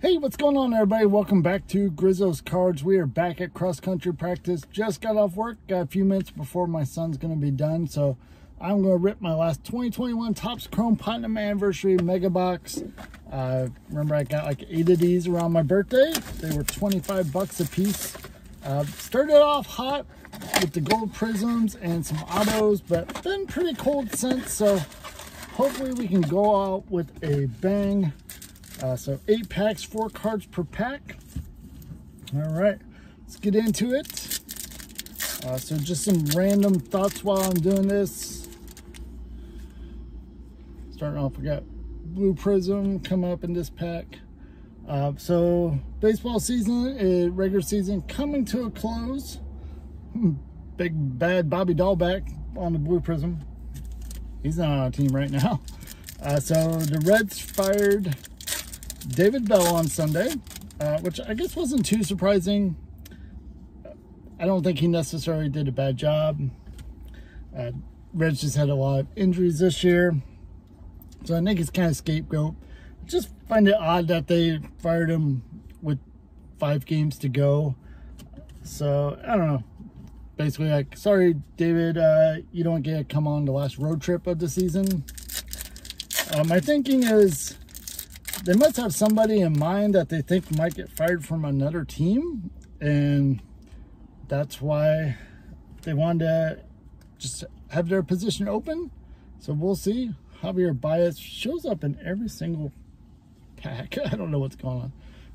Hey, what's going on, everybody? Welcome back to Grizzo's Cards. We are back at cross-country practice. Just got off work. Got a few minutes before my son's going to be done. So I'm going to rip my last 2021 Topps Chrome Platinum Anniversary Mega Box. Remember, I got like 8 of these around my birthday. They were 25 bucks a piece. Started off hot with the gold prisms and some autos, but been pretty cold since. So hopefully we can go out with a bang. So 8 packs, 4 cards per pack. All right, let's get into it. So just some random thoughts while I'm doing this. Starting off, we got Blue Prism coming up in this pack. So baseball season, regular season coming to a close. Big bad Bobby Dahlback on the Blue Prism. He's not on our team right now. So the Reds fired David Bell on Sunday, which I guess wasn't too surprising. I don't think he necessarily did a bad job. Reds just had a lot of injuries this year, so I think it's kind of scapegoat. Just find it odd that they fired him with 5 games to go. So I don't know. Basically, like, sorry, David, you don't get to come on the last road trip of the season. My thinking is, they must have somebody in mind that they think might get fired from another team, and that's why they wanted to just have their position open. So we'll see. Javier Baez shows up in every single pack. I don't know what's going on.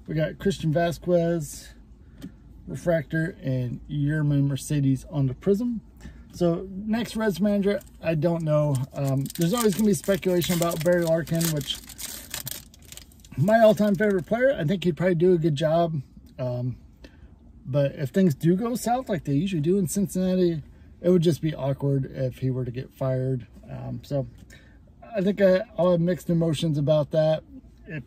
We got Christian Vasquez, Refractor, and Yearman Mercedes on the Prism. So next Reds manager, I don't know. There's always going to be speculation about Barry Larkin, which my all-time favorite player. I think he'd probably do a good job. But if things do go south like they usually do in Cincinnati, it would just be awkward if he were to get fired. So I think I'll have mixed emotions about that. If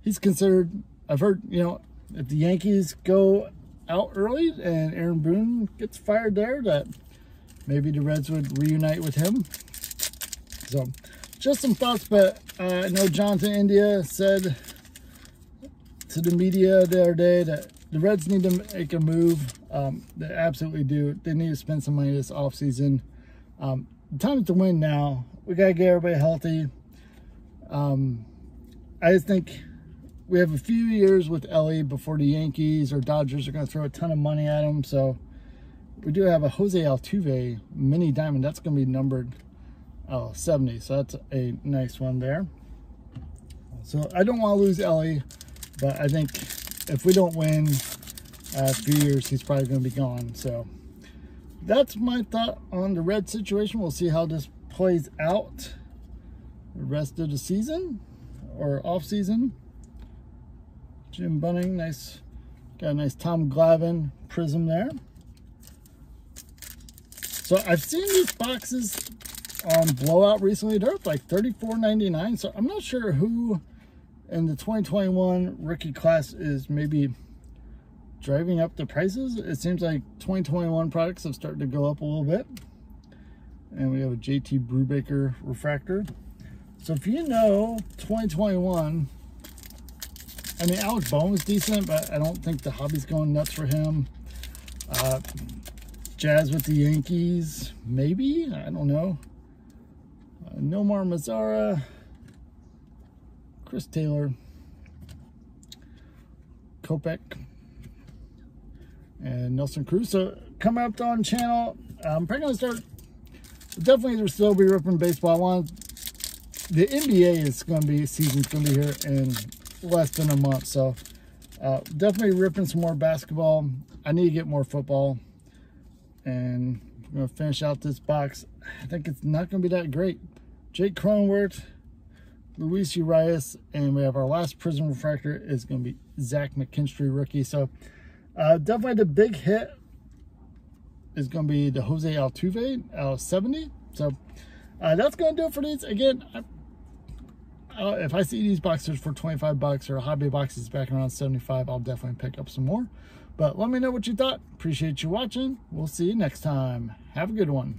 he's considered, I've heard, you know, if the Yankees go out early and Aaron Boone gets fired there, that maybe the Reds would reunite with him. So just some thoughts, but I know Jonathan India said to the media the other day that the Reds need to make a move. They absolutely do. They need to spend some money this offseason. Time to win now. We got to get everybody healthy. I just think we have a few years with Ellie before the Yankees or Dodgers are going to throw a ton of money at him. So we do have a Jose Altuve mini diamond. That's going to be numbered 70, so that's a nice one there. So I don't want to lose Ellie, but I think if we don't win a few years, he's probably going to be gone. So that's my thought on the Red situation. We'll see how this plays out the rest of the season or off season. Jim Bunning, nice. Got a nice Tom Glavine prism there. So I've seen these boxes on Blowout recently. They're up like $34.99, so I'm not sure who in the 2021 rookie class is maybe driving up the prices. It seems like 2021 products have started to go up a little bit. And we have a JT Brubaker refractor. So if you know 2021, I mean, Alex Bone was decent, but I don't think the hobby's going nuts for him. Jazz with the Yankees, maybe, I don't know. Nomar Mazzara, Chris Taylor, Kopech, and Nelson Cruz. So come up on channel. I'm probably gonna start. Definitely, there'll still be ripping baseball. The NBA is gonna be season's gonna be here in less than a month. So definitely ripping some more basketball. I need to get more football, and I'm gonna finish out this box. I think it's not gonna be that great. Jake Kronwert, Luis Urias, and we have our last Prism Refractor is going to be Zach McKinstry, rookie. So definitely the big hit is going to be the Jose Altuve out of 70. So that's going to do it for these. Again, if I see these boxers for 25 bucks or hobby boxes back around 75, I'll definitely pick up some more. But let me know what you thought. Appreciate you watching. We'll see you next time. Have a good one.